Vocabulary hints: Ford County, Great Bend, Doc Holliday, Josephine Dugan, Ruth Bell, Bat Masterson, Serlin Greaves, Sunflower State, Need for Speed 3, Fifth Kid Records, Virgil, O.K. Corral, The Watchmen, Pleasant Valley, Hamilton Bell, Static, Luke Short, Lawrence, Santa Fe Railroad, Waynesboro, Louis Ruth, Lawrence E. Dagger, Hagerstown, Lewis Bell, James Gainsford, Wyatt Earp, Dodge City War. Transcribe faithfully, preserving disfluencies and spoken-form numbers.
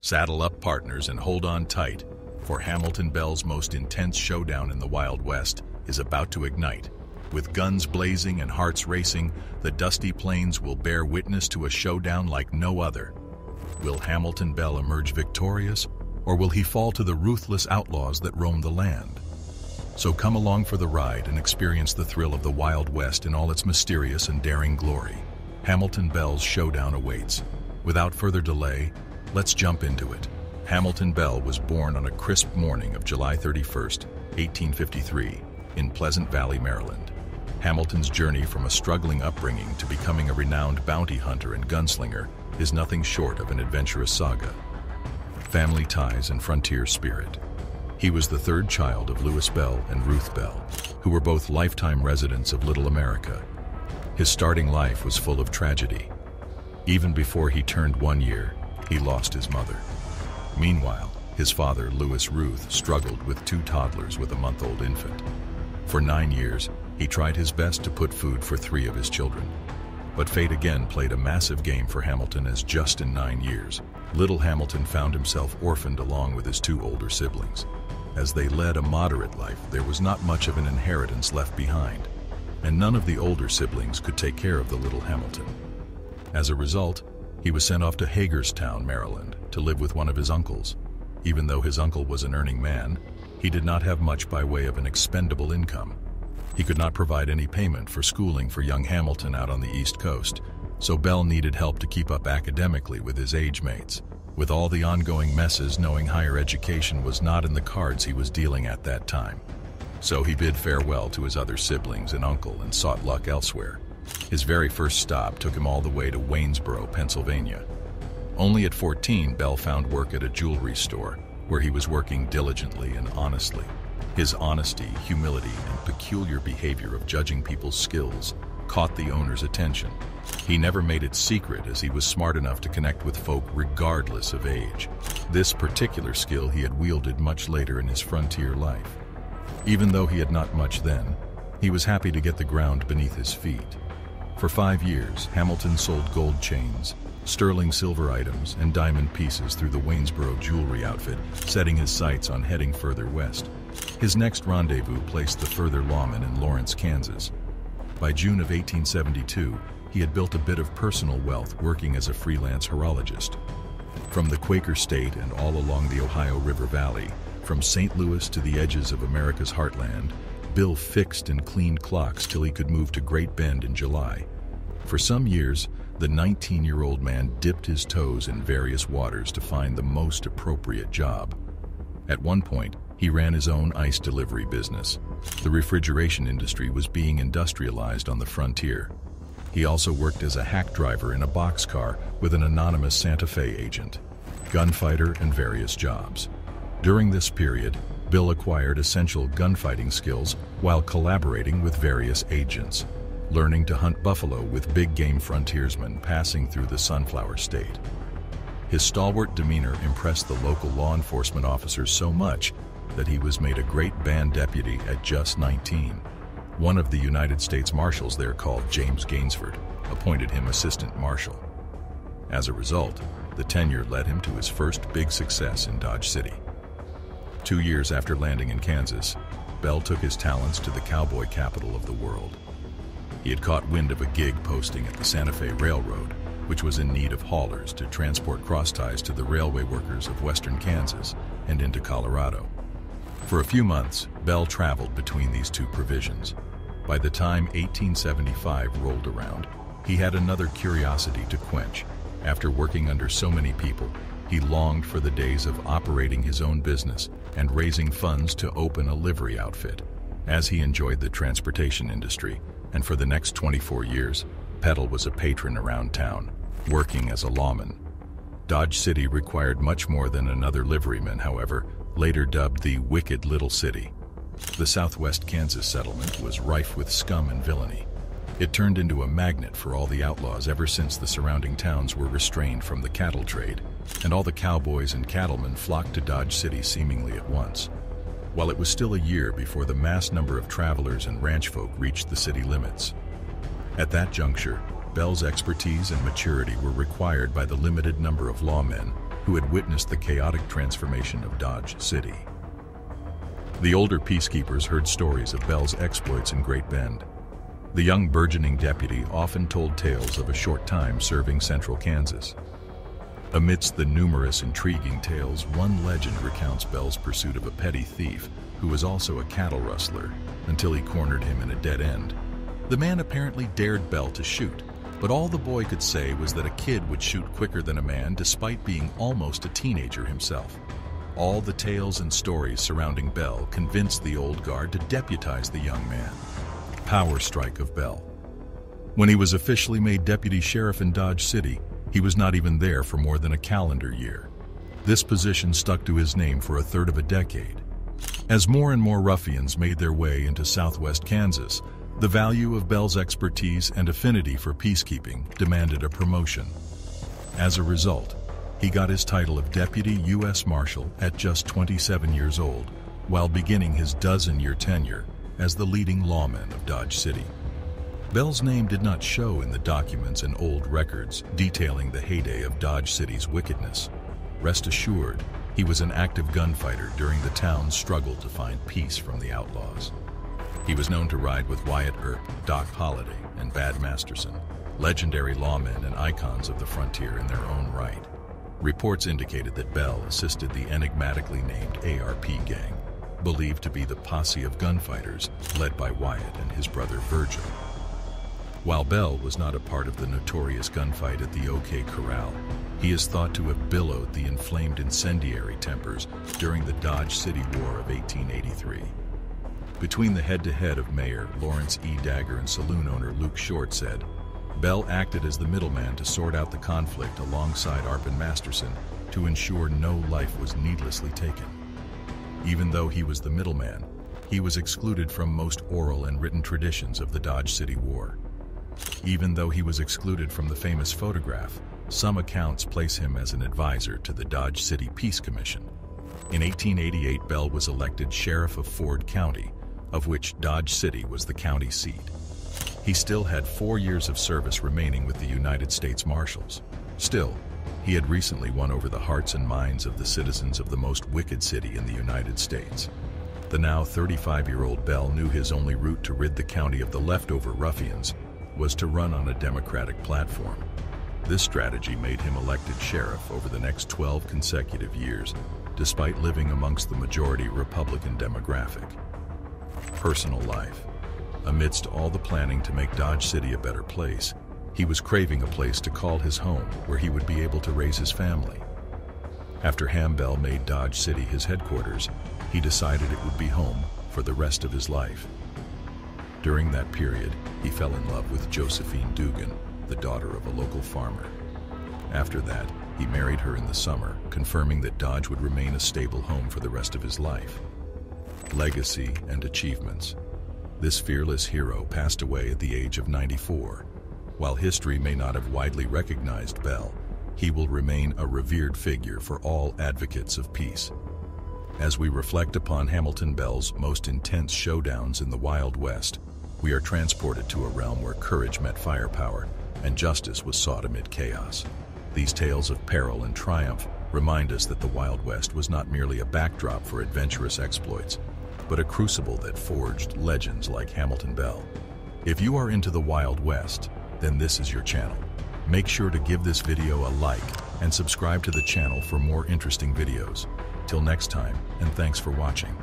Saddle up, partners, and hold on tight, for Hamilton Bell's most intense showdown in the Wild West is about to ignite. With guns blazing and hearts racing, the dusty plains will bear witness to a showdown like no other. Will Hamilton Bell emerge victorious, or will he fall to the ruthless outlaws that roam the land? So come along for the ride and experience the thrill of the Wild West in all its mysterious and daring glory. Hamilton Bell's showdown awaits. Without further delay, let's jump into it. Hamilton Bell was born on a crisp morning of July thirty-first, eighteen fifty-three, in Pleasant Valley, Maryland. Hamilton's journey from a struggling upbringing to becoming a renowned bounty hunter and gunslinger is nothing short of an adventurous saga. Family ties and frontier spirit. He was the third child of Lewis Bell and Ruth Bell, who were both lifetime residents of Little America. His starting life was full of tragedy. Even before he turned one year, he lost his mother. Meanwhile, his father, Louis Ruth, struggled with two toddlers with a month-old infant. For nine years, he tried his best to put food for three of his children. But fate again played a massive game for Hamilton, as just in nine years, little Hamilton found himself orphaned along with his two older siblings. As they led a moderate life, there was not much of an inheritance left behind, and none of the older siblings could take care of the little Hamilton. As a result, he was sent off to Hagerstown, Maryland, to live with one of his uncles. Even though his uncle was an earning man, he did not have much by way of an expendable income. He could not provide any payment for schooling for young Hamilton out on the East Coast, so Bell needed help to keep up academically with his age mates. With all the ongoing messes, knowing higher education was not in the cards he was dealing at that time. So he bid farewell to his other siblings and uncle and sought luck elsewhere. His very first stop took him all the way to Waynesboro, Pennsylvania. Only at fourteen, Bell found work at a jewelry store, where he was working diligently and honestly. His honesty, humility, and peculiar behavior of judging people's skills caught the owner's attention. He never made it secret, as he was smart enough to connect with folk regardless of age. This particular skill he had wielded much later in his frontier life. Even though he had not much then, he was happy to get the ground beneath his feet. For five years, Hamilton sold gold chains, sterling silver items, and diamond pieces through the Waynesboro jewelry outfit, setting his sights on heading further west. His next rendezvous placed the further lawman in Lawrence, Kansas. By June of eighteen seventy-two, he had built a bit of personal wealth working as a freelance horologist. From the Quaker State and all along the Ohio River Valley, from Saint Louis to the edges of America's heartland, Bill fixed and cleaned clocks till he could move to Great Bend in July. For some years, the nineteen-year-old man dipped his toes in various waters to find the most appropriate job. At one point, he ran his own ice delivery business. The refrigeration industry was being industrialized on the frontier. He also worked as a hack driver in a boxcar with an anonymous Santa Fe agent, gunfighter, and various jobs. During this period, Bill acquired essential gunfighting skills while collaborating with various agents, learning to hunt buffalo with big-game frontiersmen passing through the Sunflower State. His stalwart demeanor impressed the local law enforcement officers so much that he was made a Great Bend deputy at just nineteen. One of the United States Marshals there, called James Gainsford, appointed him assistant marshal. As a result, the tenure led him to his first big success in Dodge City. Two years after landing in Kansas, Bell took his talents to the cowboy capital of the world. He had caught wind of a gig posting at the Santa Fe Railroad, which was in need of haulers to transport crossties to the railway workers of western Kansas and into Colorado. For a few months, Bell traveled between these two provisions. By the time eighteen seventy-five rolled around, he had another curiosity to quench. After working under so many people, he longed for the days of operating his own business and raising funds to open a livery outfit. As he enjoyed the transportation industry, and for the next twenty-four years, Peddle was a patron around town, working as a lawman. Dodge City required much more than another liveryman, however, later dubbed the Wicked Little City. The Southwest Kansas settlement was rife with scum and villainy. It turned into a magnet for all the outlaws ever since the surrounding towns were restrained from the cattle trade, and all the cowboys and cattlemen flocked to Dodge City seemingly at once. While it was still a year before the mass number of travelers and ranch folk reached the city limits. At that juncture, Bell's expertise and maturity were required by the limited number of lawmen who had witnessed the chaotic transformation of Dodge City. The older peacekeepers heard stories of Bell's exploits in Great Bend. The young burgeoning deputy often told tales of a short time serving central Kansas. Amidst the numerous intriguing tales, one legend recounts Bell's pursuit of a petty thief who was also a cattle rustler until he cornered him in a dead end. The man apparently dared Bell to shoot, but all the boy could say was that a kid would shoot quicker than a man despite being almost a teenager himself. All the tales and stories surrounding Bell convinced the old guard to deputize the young man. Power strike of Bell. When he was officially made deputy sheriff in Dodge City, he was not even there for more than a calendar year. This position stuck to his name for a third of a decade. As more and more ruffians made their way into southwest Kansas, the value of Bell's expertise and affinity for peacekeeping demanded a promotion. As a result, he got his title of Deputy U S Marshal at just twenty-seven years old, while beginning his dozen-year tenure as the leading lawman of Dodge City. Bell's name did not show in the documents and old records detailing the heyday of Dodge City's wickedness. Rest assured, he was an active gunfighter during the town's struggle to find peace from the outlaws. He was known to ride with Wyatt Earp, Doc Holliday, and Bat Masterson, legendary lawmen and icons of the frontier in their own right. Reports indicated that Bell assisted the enigmatically named A R P gang, believed to be the posse of gunfighters led by Wyatt and his brother Virgil. While Bell was not a part of the notorious gunfight at the O K Corral, he is thought to have billowed the inflamed incendiary tempers during the Dodge City War of eighteen eighty-three. Between the head-to-head of Mayor Lawrence E. Dagger and saloon owner Luke Short said, Bell acted as the middleman to sort out the conflict alongside Earp and Masterson to ensure no life was needlessly taken. Even though he was the middleman, he was excluded from most oral and written traditions of the Dodge City War. Even though he was excluded from the famous photograph, some accounts place him as an advisor to the Dodge City Peace Commission. In eighteen eighty-eight, Bell was elected sheriff of Ford County, of which Dodge City was the county seat. He still had four years of service remaining with the United States Marshals. Still, he had recently won over the hearts and minds of the citizens of the most wicked city in the United States. The now thirty-five-year-old Bell knew his only route to rid the county of the leftover ruffians was to run on a Democratic platform. This strategy made him elected sheriff over the next twelve consecutive years, despite living amongst the majority Republican demographic. Personal life. Amidst all the planning to make Dodge City a better place, he was craving a place to call his home where he would be able to raise his family. After Ham Bell made Dodge City his headquarters, he decided it would be home for the rest of his life. During that period, he fell in love with Josephine Dugan, the daughter of a local farmer. After that, he married her in the summer, confirming that Dodge would remain a stable home for the rest of his life. Legacy and achievements. This fearless hero passed away at the age of ninety-four. While history may not have widely recognized Bell, he will remain a revered figure for all advocates of peace. As we reflect upon Hamilton Bell's most intense showdowns in the Wild West, we are transported to a realm where courage met firepower and justice was sought amid chaos. These tales of peril and triumph remind us that the Wild West was not merely a backdrop for adventurous exploits, but a crucible that forged legends like Hamilton Bell. If you are into the Wild West, then this is your channel. Make sure to give this video a like and subscribe to the channel for more interesting videos. Till next time, and thanks for watching.